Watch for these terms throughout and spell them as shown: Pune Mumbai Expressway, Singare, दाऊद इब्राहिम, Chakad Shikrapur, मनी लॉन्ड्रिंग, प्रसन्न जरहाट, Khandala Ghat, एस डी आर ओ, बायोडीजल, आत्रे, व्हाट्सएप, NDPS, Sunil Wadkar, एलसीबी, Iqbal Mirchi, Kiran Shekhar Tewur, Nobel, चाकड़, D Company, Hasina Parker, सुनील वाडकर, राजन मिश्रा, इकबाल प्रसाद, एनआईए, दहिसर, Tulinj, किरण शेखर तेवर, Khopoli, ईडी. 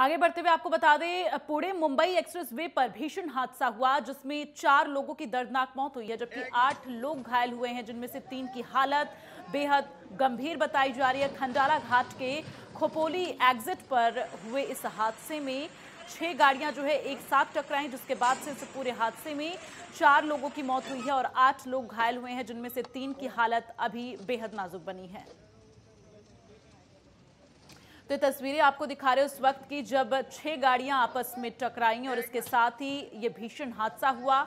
आगे बढ़ते हुए आपको बता दें, पुणे मुंबई एक्सप्रेसवे पर भीषण हादसा हुआ जिसमें 4 लोगों की दर्दनाक मौत हुई है जबकि 8 लोग घायल हुए हैं, जिनमें से 3 की हालत बेहद गंभीर बताई जा रही है। खंडाला घाट के खोपोली एग्जिट पर हुए इस हादसे में 6 गाड़ियां जो है एक साथ टकराई, जिसके बाद से इस पूरे हादसे में 4 लोगों की मौत हुई है और 8 लोग घायल हुए हैं, जिनमें से 3 की हालत अभी बेहद नाजुक बनी है। तो तस्वीरें आपको दिखा रहे उस वक्त की जब 6 गाड़ियां आपस में टकराई और इसके साथ ही ये भीषण हादसा हुआ।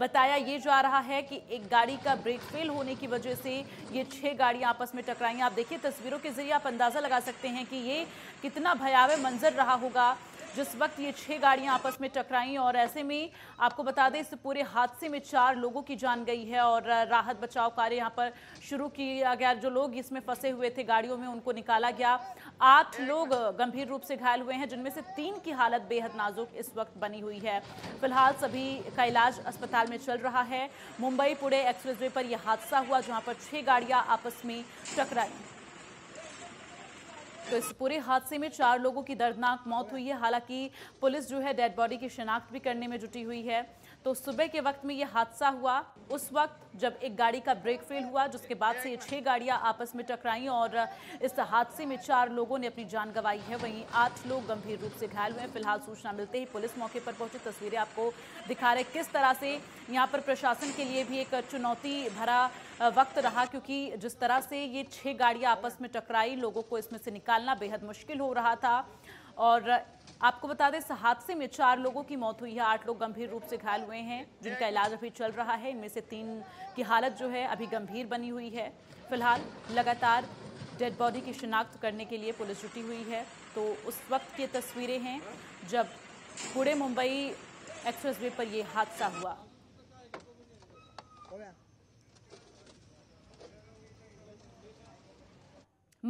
बताया ये जा रहा है कि एक गाड़ी का ब्रेक फेल होने की वजह से ये 6 गाड़ियां आपस में टकराई। आप देखिए तस्वीरों के जरिए आप अंदाज़ा लगा सकते हैं कि ये कितना भयावह मंजर रहा होगा जिस वक्त ये 6 गाड़ियां आपस में टकराई। और ऐसे में आपको बता दें इस पूरे हादसे में 4 लोगों की जान गई है और राहत बचाव कार्य यहां पर शुरू किया गया। जो लोग इसमें फंसे हुए थे गाड़ियों में उनको निकाला गया। 8 लोग गंभीर रूप से घायल हुए हैं जिनमें से 3 की हालत बेहद नाजुक इस वक्त बनी हुई है। फिलहाल सभी का इलाज अस्पताल में चल रहा है। मुंबई पुणे एक्सप्रेसवे पर यह हादसा हुआ जहाँ पर 6 गाड़ियाँ आपस में टकराई। तो इस पूरे हादसे में 4 लोगों की दर्दनाक मौत हुई है। हालांकि पुलिस जो है डेड बॉडी की शिनाख्त भी करने में जुटी हुई है। तो सुबह के वक्त में ये हादसा हुआ उस वक्त जब एक गाड़ी का ब्रेक फेल हुआ जिसके बाद से ये 6 गाड़ियां आपस में टकराई और इस हादसे में 4 लोगों ने अपनी जान गंवाई है, वहीं 8 लोग गंभीर रूप से घायल हुए हैं। फिलहाल सूचना मिलते ही पुलिस मौके पर पहुंची। तस्वीरें आपको दिखा रहे किस तरह से यहाँ पर प्रशासन के लिए भी एक चुनौती भरा वक्त रहा, क्योंकि जिस तरह से ये 6 गाड़ियाँ आपस में टकराई लोगों को इसमें से निकालना बेहद मुश्किल हो रहा था। और आपको बता दें इस हादसे में 4 लोगों की मौत हुई है, 8 लोग गंभीर रूप से घायल हुए हैं जिनका इलाज अभी चल रहा है। इनमें से 3 की हालत जो है अभी गंभीर बनी हुई है। फिलहाल लगातार डेड बॉडी की शिनाख्त करने के लिए पुलिस जुटी हुई है। तो उस वक्त की तस्वीरें हैं जब पुणे मुंबई एक्सप्रेसवे पर यह हादसा हुआ।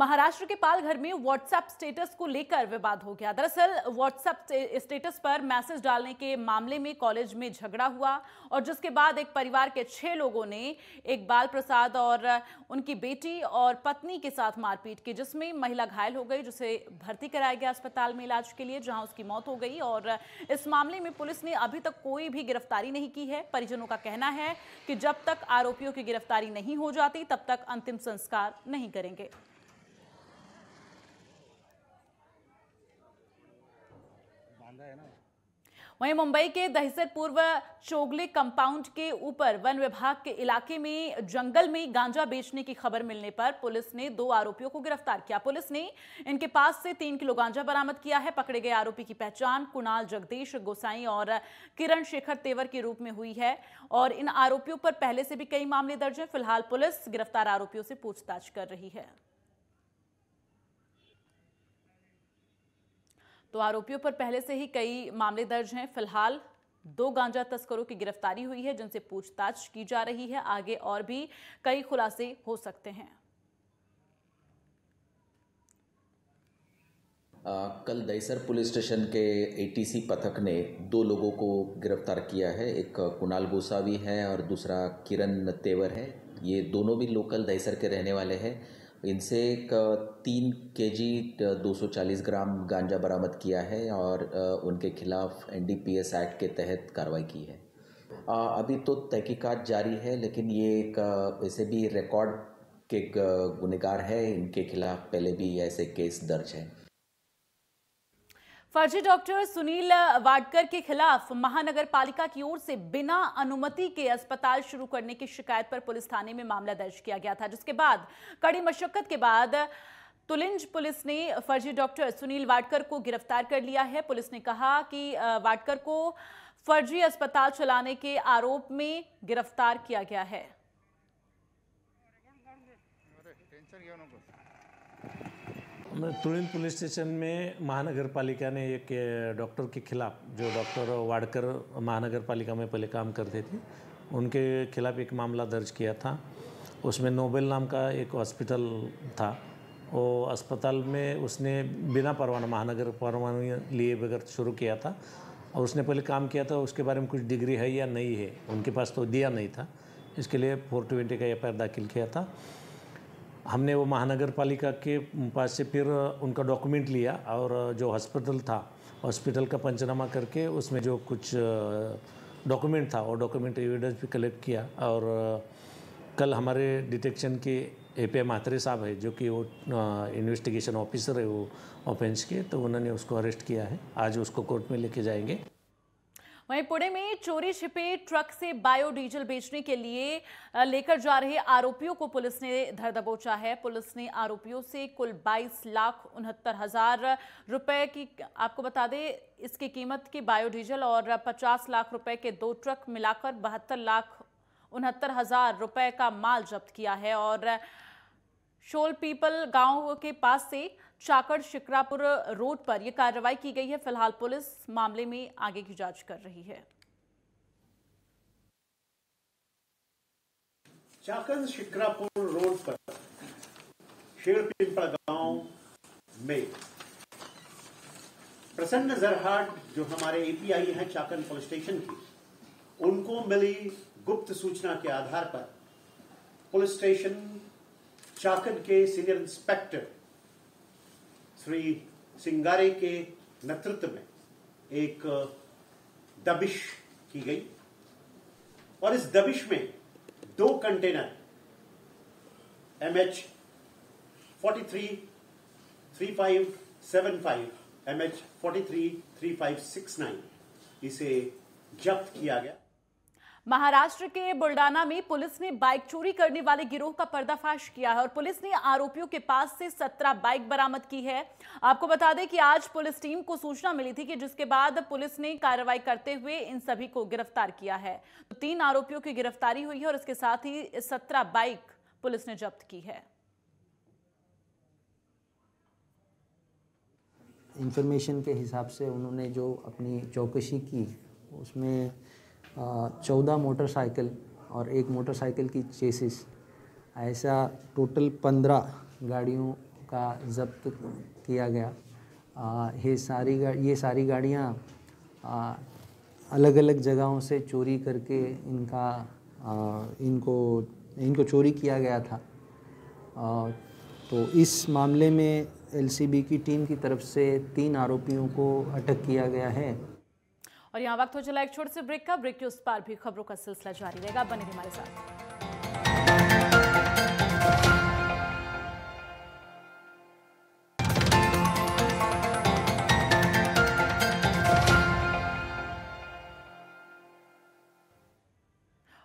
महाराष्ट्र के पालघर में व्हाट्सएप स्टेटस को लेकर विवाद हो गया। दरअसल व्हाट्सएप स्टेटस पर मैसेज डालने के मामले में कॉलेज में झगड़ा हुआ और जिसके बाद एक परिवार के 6 लोगों ने इकबाल प्रसाद और उनकी बेटी और पत्नी के साथ मारपीट की, जिसमें महिला घायल हो गई जिसे भर्ती कराया गया अस्पताल में इलाज के लिए, जहां उसकी मौत हो गई। और इस मामले में पुलिस ने अभी तक कोई भी गिरफ्तारी नहीं की है। परिजनों का कहना है कि जब तक आरोपियों की गिरफ्तारी नहीं हो जाती तब तक अंतिम संस्कार नहीं करेंगे। वहीं मुंबई के दहिसर पूर्व चोगले कंपाउंड के ऊपर वन विभाग के इलाके में जंगल में गांजा बेचने की खबर मिलने पर पुलिस ने 2 आरोपियों को गिरफ्तार किया। पुलिस ने इनके पास से 3 किलो गांजा बरामद किया है। पकड़े गए आरोपी की पहचान कुणाल जगदीश गोसाई और किरण शेखर तेवर के रूप में हुई है और इन आरोपियों पर पहले से भी कई मामले दर्ज हैं। फिलहाल पुलिस गिरफ्तार आरोपियों से पूछताछ कर रही है। तो आरोपियों पर पहले से ही कई मामले दर्ज हैं। फिलहाल 2 गांजा तस्करों की गिरफ्तारी हुई है जिनसे पूछताछ की जा रही है। आगे और भी कई खुलासे हो सकते हैं। कल दहिसर पुलिस स्टेशन के एटीसी पथक ने 2 लोगों को गिरफ्तार किया है। एक कुणाल गोसावी है और दूसरा किरण तेवर है। ये दोनों भी लोकल दहिसर के रहने वाले हैं। इनसे एक 3 केजी 240 ग्राम गांजा बरामद किया है और उनके खिलाफ NDPS एक्ट के तहत कार्रवाई की है। अभी तो तहकीकात जारी है, लेकिन ये एक वैसे भी रिकॉर्ड के गुनहगार है। इनके खिलाफ पहले भी ऐसे केस दर्ज हैं। फर्जी डॉक्टर सुनील वाडकर के खिलाफ महानगर पालिका की ओर से बिना अनुमति के अस्पताल शुरू करने की शिकायत पर पुलिस थाने में मामला दर्ज किया गया था, जिसके बाद कड़ी मशक्कत के बाद तुलिंज पुलिस ने फर्जी डॉक्टर सुनील वाडकर को गिरफ्तार कर लिया है। पुलिस ने कहा कि वाडकर को फर्जी अस्पताल चलाने के आरोप में गिरफ्तार किया गया है। तुलिंज पुलिस स्टेशन में महानगर पालिका ने एक डॉक्टर के खिलाफ, जो डॉक्टर वाडकर महानगर पालिका में पहले काम करते थे, उनके खिलाफ एक मामला दर्ज किया था। उसमें नोबेल नाम का एक हॉस्पिटल था, वो अस्पताल में उसने बिना परवाना, महानगर परवाना लिए बगैर शुरू किया था और उसने पहले काम किया था। उसके बारे में कुछ डिग्री है या नहीं है उनके पास तो दिया नहीं था। इसके लिए 420 का FIR दाखिल किया था। हमने वो महानगर पालिका के पास से फिर उनका डॉक्यूमेंट लिया और जो हॉस्पिटल था, हॉस्पिटल का पंचनामा करके उसमें जो कुछ डॉक्यूमेंट था और डॉक्यूमेंट एविडेंस भी कलेक्ट किया। और कल हमारे डिटेक्शन के एपीएम आत्रे साहब है जो कि वो इन्वेस्टिगेशन ऑफिसर है वो ऑफेंस के, तो उन्होंने उसको अरेस्ट किया है, आज उसको कोर्ट में लेके जाएंगे। वहीं पुणे में चोरी छिपे ट्रक से बायोडीजल बेचने के लिए लेकर जा रहे आरोपियों को पुलिस ने धर दबोचा है। पुलिस ने आरोपियों से कुल 22,69,000 रुपए की, आपको बता दें इसकी कीमत की बायोडीजल और 50 लाख रुपए के दो ट्रक मिलाकर 72,69,000 रुपए का माल जब्त किया है। और शेर पीपल गांव के पास से चाकड़ शिक्रापुर रोड पर यह कार्रवाई की गई है। फिलहाल पुलिस मामले में आगे की जांच कर रही है। चाकड़ शिक्रापुर रोड पर शेर पीपा गांव में प्रसन्न जरहाट जो हमारे एपीआई हैं चाकड़ पुलिस स्टेशन की, उनको मिली गुप्त सूचना के आधार पर पुलिस स्टेशन चाकड़ के सीनियर इंस्पेक्टर श्री सिंगारे के नेतृत्व में एक दबिश की गई और इस दबिश में 2 कंटेनर MH433575 MH433569 इसे जब्त किया गया। महाराष्ट्र के बुल्डाना में पुलिस ने बाइक चोरी करने वाले गिरोह का पर्दाफाश किया है और पुलिस ने आरोपियों के पास से 17 बाइक बरामद की है। आपको बता दें कि आज पुलिस टीम को सूचना मिली थी कि जिसके बाद पुलिस ने कार्रवाई करते हुए इन सभी को गिरफ्तार किया है। तो 3 आरोपियों की गिरफ्तारी हुई है और इसके साथ ही 17 बाइक पुलिस ने जब्त की है। इंफॉर्मेशन के हिसाब से उन्होंने जो अपनी चौकसी की उसमें 14 मोटरसाइकिल और एक मोटरसाइकिल की चेसिस, ऐसा टोटल 15 गाड़ियों का जब्त किया गया। ये सारी गाड़ियाँ अलग अलग जगहों से चोरी करके इनको चोरी किया गया था। तो इस मामले में एलसीबी की टीम की तरफ से 3 आरोपियों को अटक किया गया है। और यहाँ वक्त हो चला एक छोटे से ब्रेक का। ब्रेक के उस पार भी खबरों का सिलसिला जारी रहेगा, बने रहिए हमारे साथ।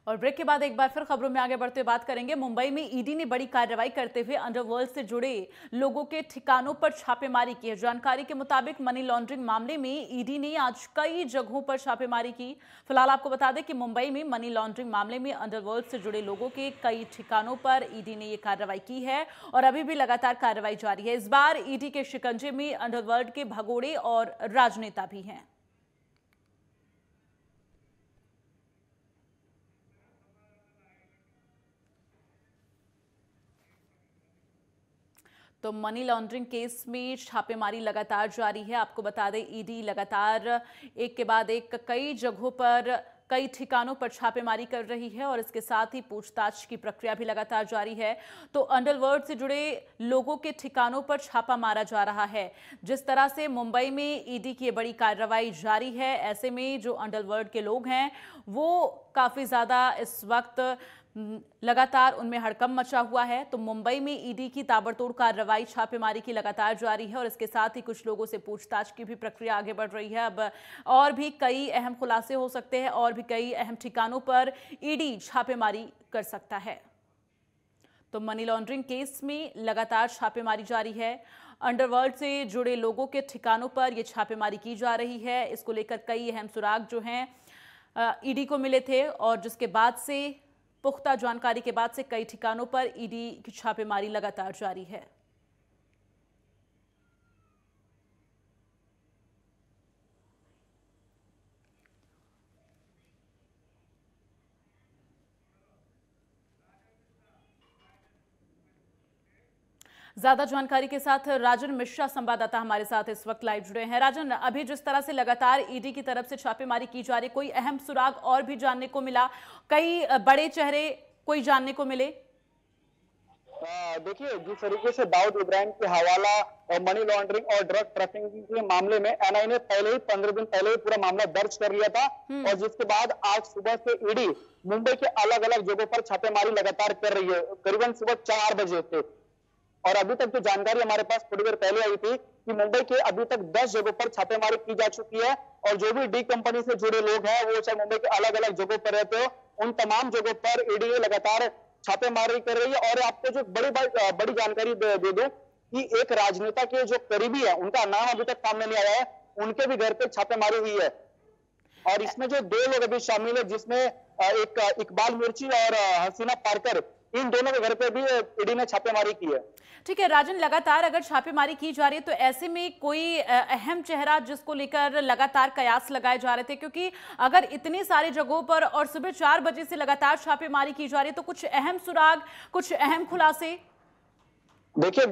और ब्रेक के बाद एक बार फिर खबरों में आगे बढ़ते हुए बात करेंगे। मुंबई में ईडी ने बड़ी कार्रवाई करते हुए अंडरवर्ल्ड से जुड़े लोगों के ठिकानों पर छापेमारी की है। जानकारी के मुताबिक मनी लॉन्ड्रिंग मामले में ईडी ने आज कई जगहों पर छापेमारी की। फिलहाल आपको बता दें कि मुंबई में मनी लॉन्ड्रिंग मामले में अंडरवर्ल्ड से जुड़े लोगों के कई ठिकानों पर ईडी ने ये कार्रवाई की है और अभी भी लगातार कार्रवाई जारी है। इस बार ईडी के शिकंजे में अंडरवर्ल्ड के भगोड़े और राजनेता भी हैं। तो मनी लॉन्ड्रिंग केस में छापेमारी लगातार जारी है। आपको बता दें ईडी लगातार एक के बाद एक कई जगहों पर, कई ठिकानों पर छापेमारी कर रही है और इसके साथ ही पूछताछ की प्रक्रिया भी लगातार जारी है। तो अंडरवर्ल्ड से जुड़े लोगों के ठिकानों पर छापा मारा जा रहा है। जिस तरह से मुंबई में ईडी की बड़ी कार्रवाई जारी है, ऐसे में जो अंडरवर्ल्ड के लोग हैं वो काफ़ी ज़्यादा इस वक्त लगातार उनमें हड़कंप मचा हुआ है। तो मुंबई में ईडी की ताबड़तोड़ कार्रवाई, छापेमारी की लगातार जारी है और इसके साथ ही कुछ लोगों से पूछताछ की भी प्रक्रिया आगे बढ़ रही है। अब और भी कई अहम खुलासे हो सकते हैं और भी कई अहम ठिकानों पर ईडी छापेमारी कर सकता है। तो मनी लॉन्ड्रिंग केस में लगातार छापेमारी जारी है। अंडरवर्ल्ड से जुड़े लोगों के ठिकानों पर यह छापेमारी की जा रही है। इसको लेकर कई अहम सुराग जो हैं ईडी को मिले थे और जिसके बाद से पुख्ता जानकारी के बाद से कई ठिकानों पर ईडी की छापेमारी लगातार जारी है। ज्यादा जानकारी के साथ राजन मिश्रा संवाददाता हमारे साथ इस वक्त लाइव जुड़े हैं। राजन, अभी जिस तरह से लगातार ईडी की तरफ से छापेमारी की जा रही, कोई अहम सुराग और भी जानने को मिला? कई बड़े चेहरे कोई जानने को मिले? देखिए जिस तरीके से दाऊद इब्राहिम के हवाला और मनी लॉन्ड्रिंग और ड्रग ट्रैफिकिंग के मामले में एनआईए ने पहले ही 15 दिन पहले ही पूरा मामला दर्ज कर लिया था और जिसके बाद आज सुबह से ईडी मुंबई के अलग अलग जगहों पर छापेमारी लगातार कर रही है करीबन सुबह 4 बजे से। और अभी तक जो जानकारी हमारे पास थोड़ी देर पहले आई थी कि मुंबई के अभी तक 10 जगहों पर छापेमारी की जा चुकी है और जो भी डी कंपनी से जुड़े लोग हैं वो चाहे मुंबई के अलग अलग जगहों पर रहते हो उन तमाम जगहों पर ईडी लगातार छापेमारी कर रही है। और आपको जो बड़ी जानकारी दे दूं कि एक राजनेता के जो करीबी है उनका नाम अभी तक सामने नहीं आया है, उनके भी घर पे छापेमारी हुई है और इसमें जो 2 लोग अभी शामिल है जिसमें एक इकबाल मिर्ची और हसीना पार्कर, इन दोनों के घर पे भी ईडी ने छापेमारी की है। ठीक है राजन, लगातार अगर छापेमारी की जा रही है तो ऐसे में कोई अहम चेहरा जिसको लेकर लगातार कयास लगाए जा रहे थे, क्योंकि अगर इतनी सारी जगहों पर और सुबह 4 बजे से लगातार छापेमारी की जा रही है तो कुछ अहम सुराग, कुछ अहम खुलासे? देखिए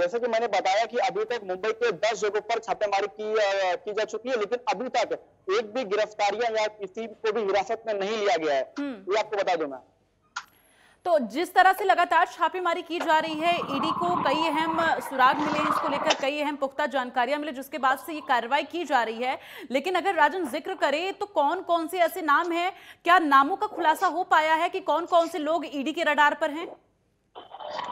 जैसे कि मैंने बताया कि अभी तक मुंबई के 10 जगहों पर छापेमारी की जा चुकी है लेकिन अभी तक एक भी गिरफ्तारियां या किसी को भी हिरासत में नहीं लिया गया है, ये आपको बता दूं मैं। तो जिस तरह से लगातार छापेमारी की जा रही है, ईडी को कई अहम सुराग मिले, इसको लेकर कई अहम पुख्ता जानकारियां मिले जिसके बाद से ये कार्रवाई की जा रही है। लेकिन अगर राजन जिक्र करें तो कौन कौन से ऐसे नाम हैं, क्या नामों का खुलासा हो पाया है कि कौन कौन से लोग ईडी के रडार पर हैं?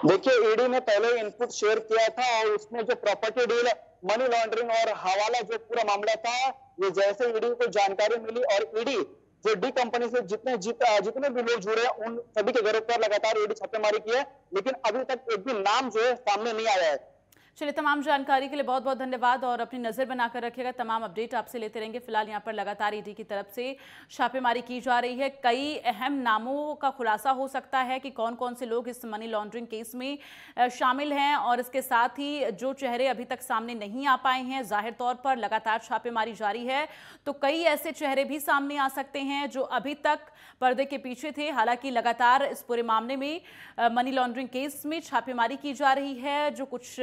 देखिए ईडी ने पहले इनपुट शेयर किया था और उसमें जो प्रॉपर्टी डील, मनी लॉन्ड्रिंग और हवाला जो पूरा मामला था, ये जैसे ईडी को जानकारी मिली और ईडी जो डी कंपनी से जितने भी लोग जुड़े हैं उन सभी के घरों पर लगातार ईडी छापेमारी की है लेकिन अभी तक एक भी नाम जो है सामने नहीं आया है। चलिए, तमाम जानकारी के लिए बहुत बहुत धन्यवाद और अपनी नजर बनाकर रखिएगा, तमाम अपडेट आपसे लेते रहेंगे। फिलहाल यहाँ पर लगातार ईडी की तरफ से छापेमारी की जा रही है, कई अहम नामों का खुलासा हो सकता है कि कौन कौन से लोग इस मनी लॉन्ड्रिंग केस में शामिल हैं और इसके साथ ही जो चेहरे अभी तक सामने नहीं आ पाए हैं, जाहिर तौर पर लगातार छापेमारी जारी है तो कई ऐसे चेहरे भी सामने आ सकते हैं जो अभी तक पर्दे के पीछे थे। हालांकि लगातार इस पूरे मामले में मनी लॉन्ड्रिंग केस में छापेमारी की जा रही है, जो कुछ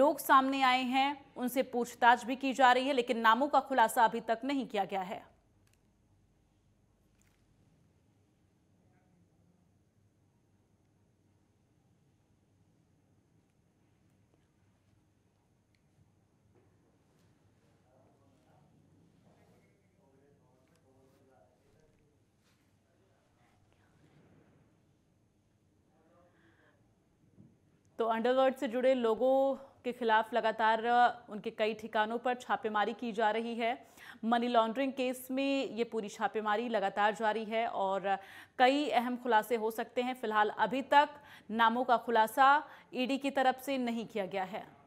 लोग सामने आए हैं उनसे पूछताछ भी की जा रही है लेकिन नामों का खुलासा अभी तक नहीं किया गया है। तो अंडरवर्ल्ड से जुड़े लोगों के खिलाफ लगातार उनके कई ठिकानों पर छापेमारी की जा रही है। मनी लॉन्ड्रिंग केस में ये पूरी छापेमारी लगातार जारी है और कई अहम खुलासे हो सकते हैं। फिलहाल अभी तक नामों का खुलासा ईडी की तरफ से नहीं किया गया है।